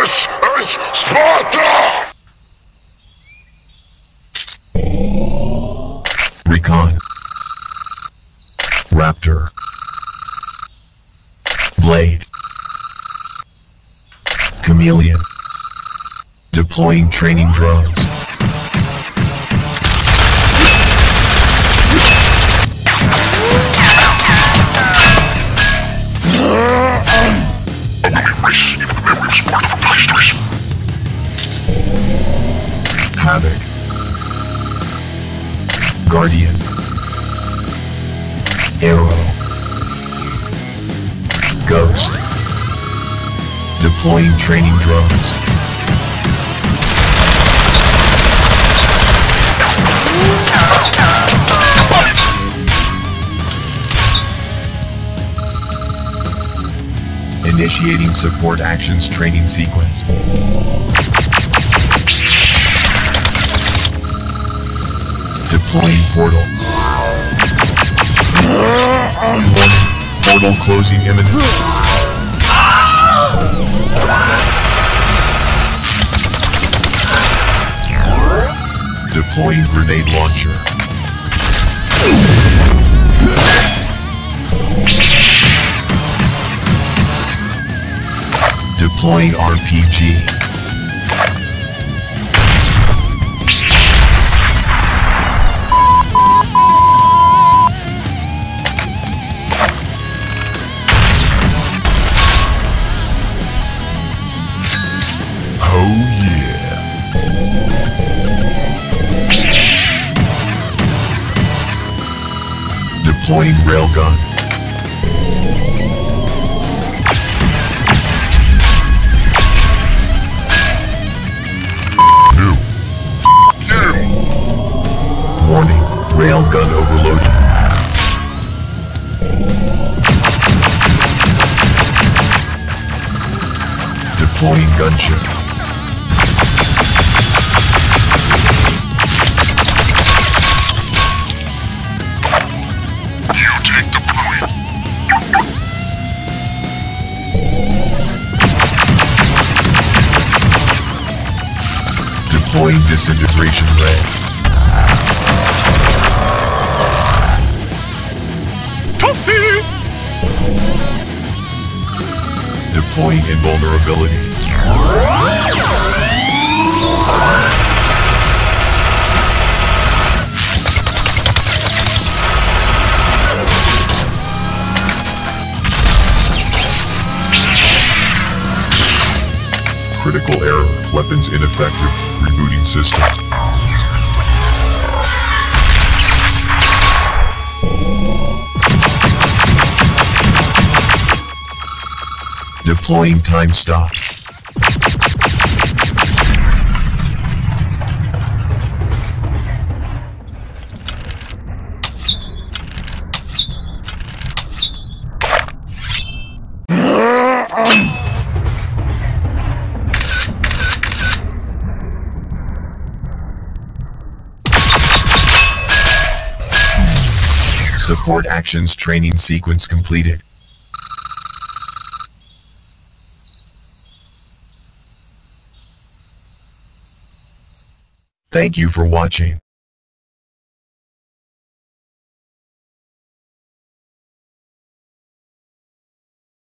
This is Sparta! Recon. Raptor. Blade. Chameleon. Deploying training drones. Havoc. Guardian. Arrow. Ghost. Deploying training drones. Initiating support actions training sequence. Deploying portal. Warning. Portal closing imminent. Deploying grenade launcher. Deploying RPG. Deploying railgun. No. Warning, railgun overload. Deploying gunship. Deploying disintegration ray. Deploying invulnerability. Critical error. Weapons ineffective. Rebooting system. Deploying time stop. Support actions training sequence completed. Thank you for watching.